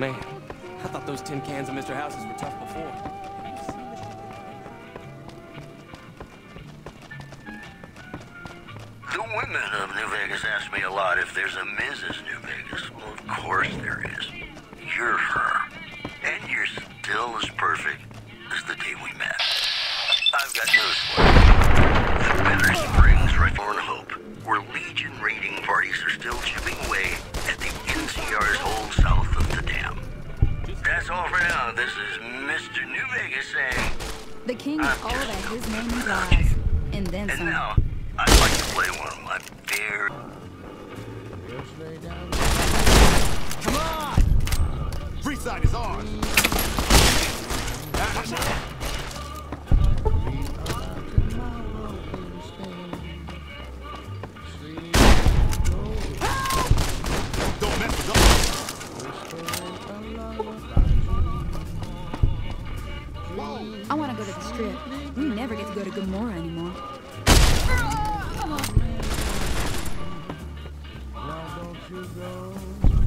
Man, I thought those tin cans of Mr. House's were tough before. The women of New Vegas ask me a lot if there's a Mrs. New Vegas. Well, of course there is. You're her. And you're still as perfect as the day we met. I've got news for you. The Bitter Springs, right for hope, where Legion raiding parties are still chipping away at the NCR's hold south of the dam. That's all for now. This is Mr. New Vegas saying... The King is all that his name implies. And then some. And now, I'd like to play one of my favorite... Come on! Freeside is ours! Watch out! I want to go to the Strip. We never get to go to Gomorrah anymore. Now don't you go.